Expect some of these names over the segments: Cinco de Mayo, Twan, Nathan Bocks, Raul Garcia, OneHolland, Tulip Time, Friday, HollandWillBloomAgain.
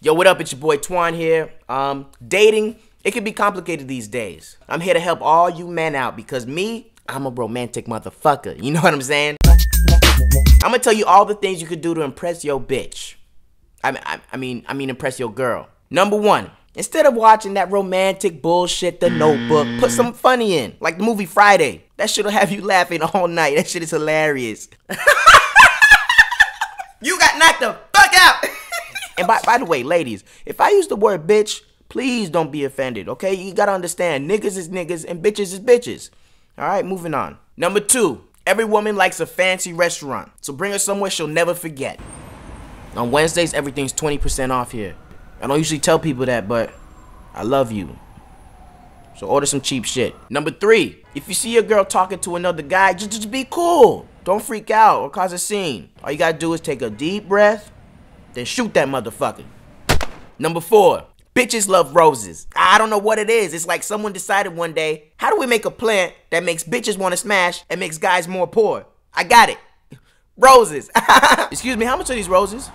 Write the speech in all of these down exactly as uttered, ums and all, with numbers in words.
Yo, what up? It's your boy Twan here. Um, dating, it can be complicated these days. I'm here to help all you men out because me, I'm a romantic motherfucker. You know what I'm saying? I'm gonna tell you all the things you could do to impress your bitch. I mean, I, I mean, I mean, impress your girl. Number one, instead of watching that romantic bullshit, The Notebook, put some funny in, like the movie Friday. That shit'll have you laughing all night. That shit is hilarious. You got knocked the fuck out. And by, by the way, ladies, if I use the word bitch, please don't be offended, okay? You gotta understand, niggas is niggas and bitches is bitches. All right, moving on. Number two, every woman likes a fancy restaurant, so bring her somewhere she'll never forget. On Wednesdays, everything's twenty percent off here. I don't usually tell people that, but I love you, so order some cheap shit. Number three, if you see your girl talking to another guy, just, just be cool. Don't freak out or cause a scene. All you gotta do is take a deep breath, then shoot that motherfucker. Number four, bitches love roses. I don't know what it is. It's like someone decided one day, how do we make a plant that makes bitches want to smash and makes guys more poor? I got it. Roses. Excuse me, how much are these roses?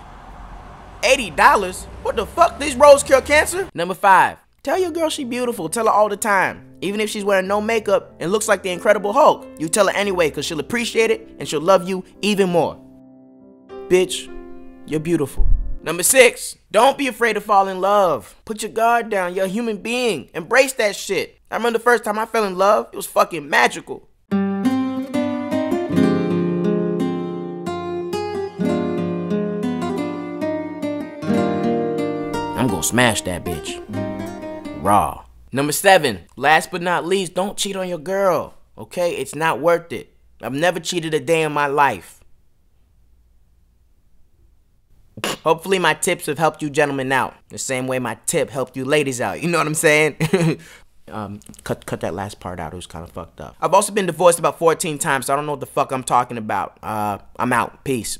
eighty dollars? What the fuck? These roses cure cancer? Number five, tell your girl she beautiful. Tell her all the time. Even if she's wearing no makeup and looks like the Incredible Hulk, you tell her anyway because she'll appreciate it and she'll love you even more. Bitch, you're beautiful. Number six, don't be afraid to fall in love. Put your guard down. You're a human being. Embrace that shit. I remember the first time I fell in love, it was fucking magical. I'm gonna smash that bitch. Raw. Number seven, last but not least, don't cheat on your girl, okay? It's not worth it. I've never cheated a day in my life. Hopefully my tips have helped you gentlemen out the same way my tip helped you ladies out. You know what I'm saying? um, cut, cut that last part out. It was kind of fucked up. I've also been divorced about fourteen times, so I don't know what the fuck I'm talking about. Uh, I'm out. Peace.